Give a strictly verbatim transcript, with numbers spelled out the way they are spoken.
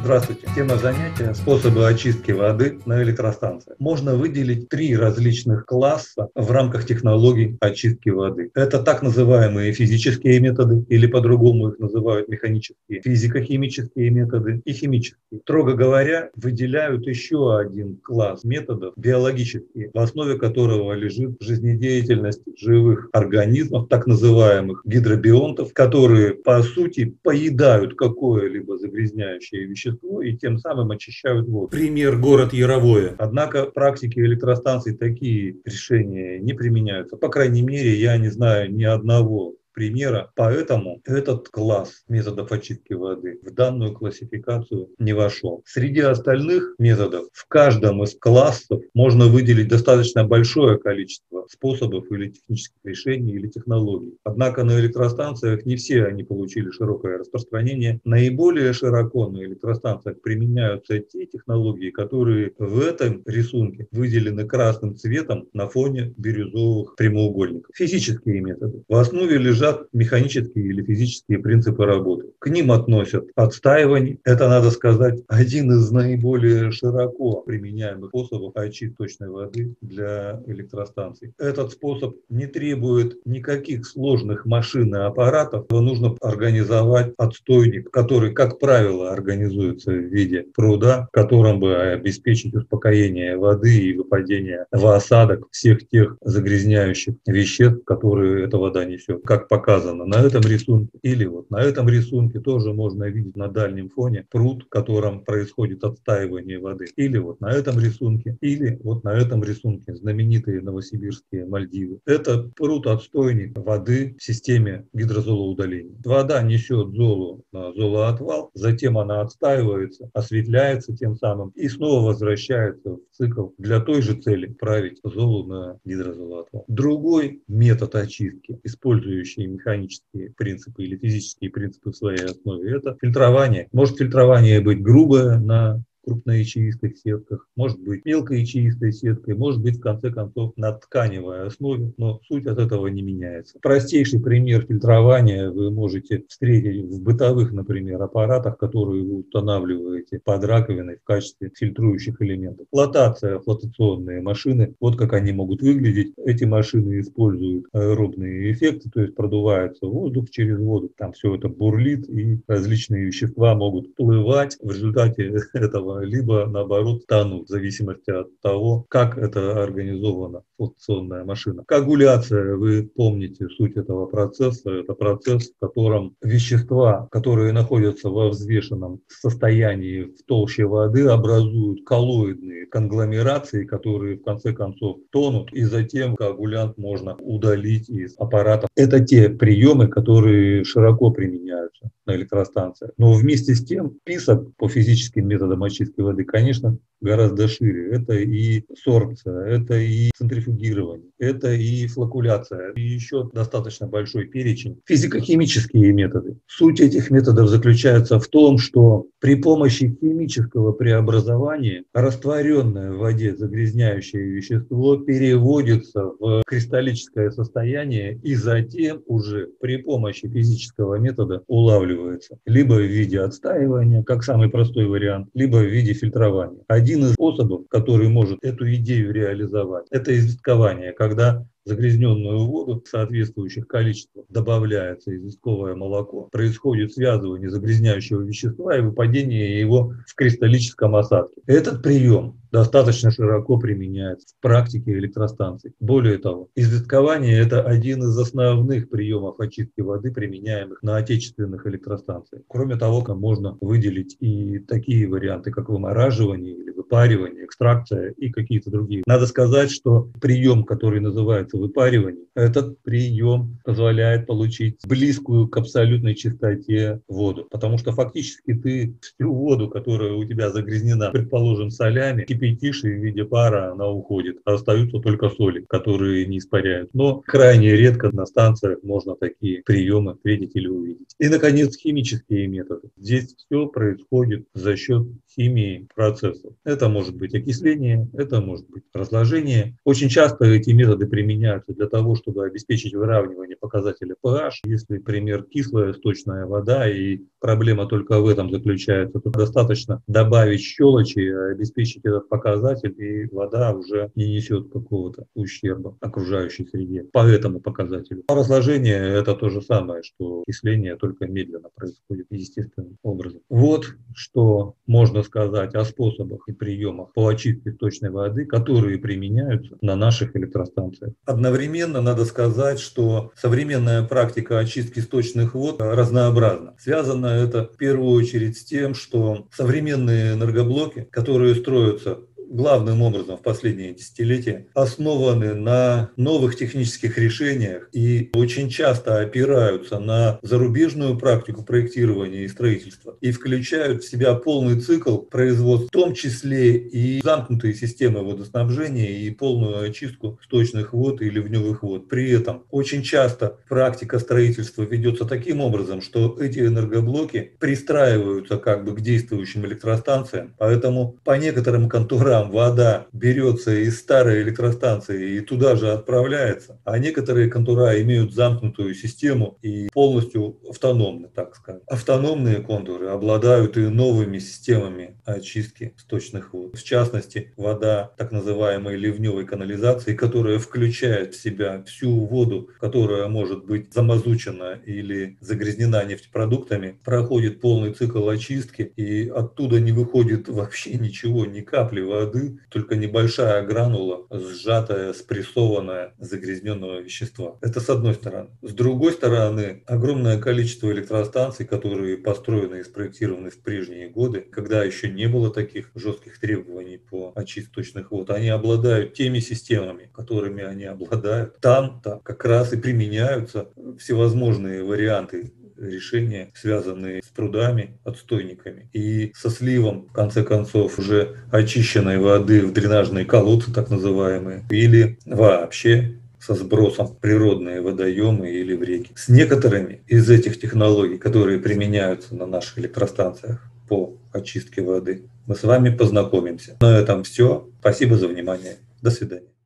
Здравствуйте. Тема занятия – способы очистки воды на электростанциях. Можно выделить три различных класса в рамках технологий очистки воды. Это так называемые физические методы, или по-другому их называют механические, физико-химические методы и химические. Строго говоря, выделяют еще один класс методов – биологические, в основе которого лежит жизнедеятельность живых организмов, так называемых гидробионтов, которые, по сути, поедают какое-либо загрязняющее вещество и тем самым очищают воду. Пример — город Яровое. Однако в практике электростанций такие решения не применяются. По крайней мере, я не знаю ни одного примера, поэтому этот класс методов очистки воды в данную классификацию не вошел. Среди остальных методов в каждом из классов можно выделить достаточно большое количество способов или технических решений или технологий. Однако на электростанциях не все они получили широкое распространение. Наиболее широко на электростанциях применяются те технологии, которые в этом рисунке выделены красным цветом на фоне бирюзовых прямоугольников. Физические методы. В основе лежат механические или физические принципы работы. К ним относят отстаивание. Это, надо сказать, один из наиболее широко применяемых способов очистки точной воды для электростанций. Этот способ не требует никаких сложных машин и аппаратов. Его нужно организовать отстойник, который, как правило, организуется в виде пруда, которым бы обеспечить успокоение воды и выпадение в осадок всех тех загрязняющих веществ, которые эта вода несет. Как показано на этом рисунке, или вот на этом рисунке тоже можно видеть на дальнем фоне пруд, в котором происходит отстаивание воды, или вот на этом рисунке, или вот на этом рисунке знаменитые новосибирские Мальдивы. Это пруд-отстойник воды в системе гидрозолоудаления. Вода несет золу на золоотвал, затем она отстаивается, осветляется тем самым и снова возвращается в цикл для той же цели править золу на гидрозолоотвал. Другой метод очистки, использующий механические принципы или физические принципы в своей основе, это фильтрование. Может фильтрование быть грубое на крупноячеистых сетках, может быть мелкоячеистой сеткой, может быть в конце концов на тканевой основе, но суть от этого не меняется. Простейший пример фильтрования вы можете встретить в бытовых, например, аппаратах, которые вы устанавливаете под раковиной в качестве фильтрующих элементов. Флотация, флотационные машины, вот как они могут выглядеть. Эти машины используют аэробные эффекты, то есть продувается воздух через воду, там все это бурлит и различные вещества могут плывать в результате этого, либо наоборот тонут, в зависимости от того, как это организована флотационная машина. Коагуляция, вы помните суть этого процесса, это процесс, в котором вещества, которые находятся во взвешенном состоянии в толще воды, образуют коллоидные конгломерации, которые в конце концов тонут, и затем коагулянт можно удалить из аппарата. Это те приемы, которые широко применяются на электростанциях. Но вместе с тем список по физическим методам очистки очистки воды, конечно, гораздо шире. Это и сорбция, это и центрифугирование, это и флокуляция, и еще достаточно большой перечень. Физико-химические методы. Суть этих методов заключается в том, что при помощи химического преобразования растворенное в воде загрязняющее вещество переводится в кристаллическое состояние и затем уже при помощи физического метода улавливается либо в виде отстаивания, как самый простой вариант, либо в виде фильтрования. Один из способов, который может эту идею реализовать, это известкование, когда загрязненную воду в соответствующих количествах добавляется известковое молоко, происходит связывание загрязняющего вещества и выпадение его в кристаллическом осадке. Этот прием достаточно широко применяется в практике электростанций. Более того, известкование – это один из основных приемов очистки воды, применяемых на отечественных электростанциях. Кроме того, можно выделить и такие варианты, как вымораживание или выпаривание, экстракция и какие-то другие. Надо сказать, что прием, который называется выпаривание, этот прием позволяет получить близкую к абсолютной чистоте воду, потому что фактически ты всю воду, которая у тебя загрязнена, предположим, солями, кипятишь, и в виде пара она уходит, а остаются только соли, которые не испаряют. Но крайне редко на станциях можно такие приемы встретить или увидеть. И, наконец, химические методы. Здесь все происходит за счет химии процессов. Это это может быть окисление, это может быть разложение. Очень часто эти методы применяются для того, чтобы обеспечить выравнивание показателя pH. Если, например, кислая сточная вода, и проблема только в этом заключается, то достаточно добавить щелочи, обеспечить этот показатель, и вода уже не несет какого-то ущерба окружающей среде по этому показателю. А разложение – это то же самое, что окисление, только медленно происходит естественным образом. Вот что можно сказать о способах и приемах по очистке сточной воды, которые применяются на наших электростанциях. Одновременно надо сказать, что современная практика очистки сточных вод разнообразна. Связано это в первую очередь с тем, что современные энергоблоки, которые строятся главным образом в последние десятилетия, основаны на новых технических решениях и очень часто опираются на зарубежную практику проектирования и строительства и включают в себя полный цикл производства, в том числе и замкнутые системы водоснабжения и полную очистку сточных вод и ливневых вод. При этом очень часто практика строительства ведется таким образом, что эти энергоблоки пристраиваются как бы к действующим электростанциям, поэтому по некоторым конторам вода берется из старой электростанции и туда же отправляется, а некоторые контура имеют замкнутую систему и полностью автономны, так сказать. Автономные контуры обладают и новыми системами очистки сточных вод. В частности, вода так называемой ливневой канализации, которая включает в себя всю воду, которая может быть замазучена или загрязнена нефтепродуктами, проходит полный цикл очистки, и оттуда не выходит вообще ничего, ни капли воды. Воды, только небольшая гранула, сжатая, спрессованная загрязненного вещества. Это с одной стороны. С другой стороны, огромное количество электростанций, которые построены и спроектированы в прежние годы, когда еще не было таких жестких требований по очистке сточных вод, они обладают теми системами, которыми они обладают. Там-то как раз и применяются всевозможные варианты решения, связанные с прудами, отстойниками и со сливом, в конце концов, уже очищенной воды в дренажные колодцы, так называемые, или вообще со сбросом в природные водоемы или в реки. С некоторыми из этих технологий, которые применяются на наших электростанциях по очистке воды, мы с вами познакомимся. На этом все. Спасибо за внимание. До свидания.